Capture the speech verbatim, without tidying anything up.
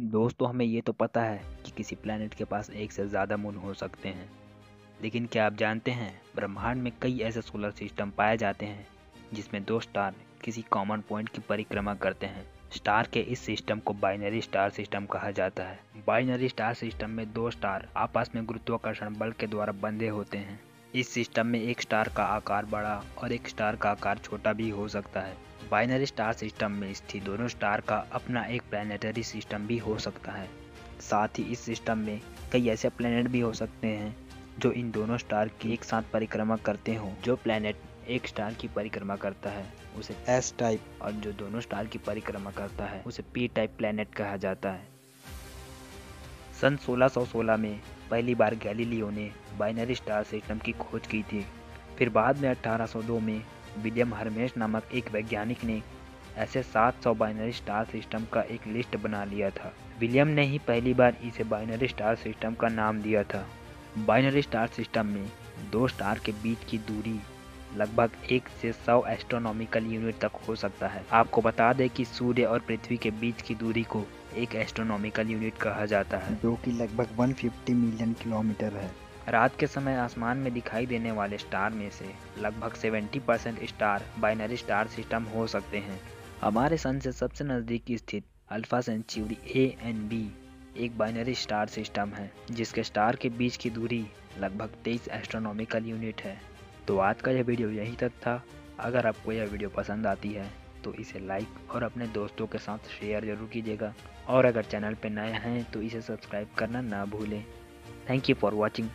दोस्तों, हमें ये तो पता है कि किसी प्लैनेट के पास एक से ज़्यादा मून हो सकते हैं, लेकिन क्या आप जानते हैं ब्रह्मांड में कई ऐसे सोलर सिस्टम पाए जाते हैं जिसमें दो स्टार किसी कॉमन पॉइंट की परिक्रमा करते हैं। स्टार के इस सिस्टम को बाइनरी स्टार सिस्टम कहा जाता है। बाइनरी स्टार सिस्टम में दो स्टार आपस में गुरुत्वाकर्षण बल के द्वारा बंधे होते हैं। इस सिस्टम में एक स्टार का आकार बड़ा और एक स्टार का आकार छोटा भी हो सकता है। बाइनरी स्टार सिस्टम में स्थित दोनों स्टार का अपना एक प्लैनेटरी सिस्टम भी हो सकता है। साथ ही इस सिस्टम में कई ऐसे प्लैनेट भी हो सकते हैं जो इन दोनों स्टार की एक साथ परिक्रमा करते हों। जो प्लैनेट एक स्टार की परिक्रमा करता है उसे एस टाइप और जो दोनों स्टार की परिक्रमा करता है उसे पी टाइप प्लैनेट कहा जाता है। सन सोलह सौ सोलह में पहली बार गैलीलियो ने बाइनरी स्टार सिस्टम की खोज की थी। फिर बाद में अठारह सौ दो में विलियम हर्मेश नामक एक वैज्ञानिक ने ऐसे सात सौ बाइनरी स्टार सिस्टम का एक लिस्ट बना लिया था। विलियम ने ही पहली बार इसे बाइनरी स्टार सिस्टम का नाम दिया था। बाइनरी स्टार सिस्टम में दो स्टार के बीच की दूरी लगभग एक से सौ एस्ट्रोनॉमिकल यूनिट तक हो सकता है। आपको बता दें कि सूर्य और पृथ्वी के बीच की दूरी को एक एस्ट्रोनॉमिकल यूनिट कहा जाता है, जो कि लगभग एक सौ पचास मिलियन किलोमीटर है। रात के समय आसमान में दिखाई देने वाले स्टार में से लगभग सत्तर percent star binary star system हो सकते हैं। हमारे सन से सबसे नज़दीक स्थित Alpha Centauri A and B एक बाइनरी स्टार सिस्टम है, जिसके स्टार के बीच की दूरी लगभग तेईस एस्ट्रोनॉमिकल यूनिट है। तो आज का यह वीडियो यहीं तक था। अगर आपको यह वीडियो पसंद आती है तो इसे लाइक और अपने दोस्तों के साथ शेयर जरूर कीजिएगा, और अगर चैनल पर नए हैं तो इसे सब्सक्राइब करना ना भूलें। Thank you for watching.